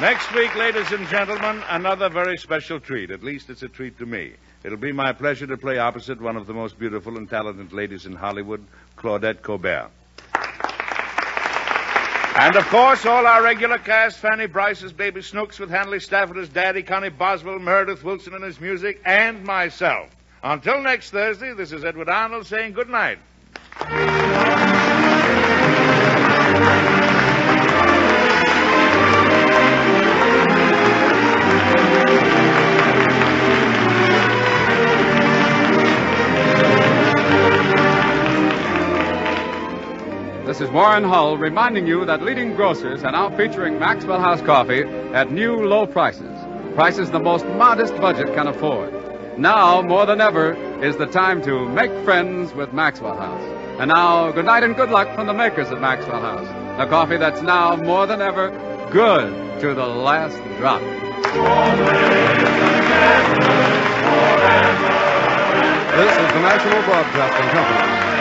Next week, ladies and gentlemen, another very special treat. At least it's a treat to me. It'll be my pleasure to play opposite one of the most beautiful and talented ladies in Hollywood, Claudette Colbert. And, of course, all our regular cast, Fanny Brice as Baby Snooks, with Hanley Stafford as Daddy, Connie Boswell, Meredith Wilson and his music, and myself. Until next Thursday, this is Edward Arnold saying good night. This is Warren Hull reminding you that leading grocers are now featuring Maxwell House coffee at new low prices. Prices the most modest budget can afford. Now, more than ever, is the time to make friends with Maxwell House. And now, good night and good luck from the makers of Maxwell House, the coffee that's now more than ever good to the last drop. This is the Maxwell Broadcasting Company.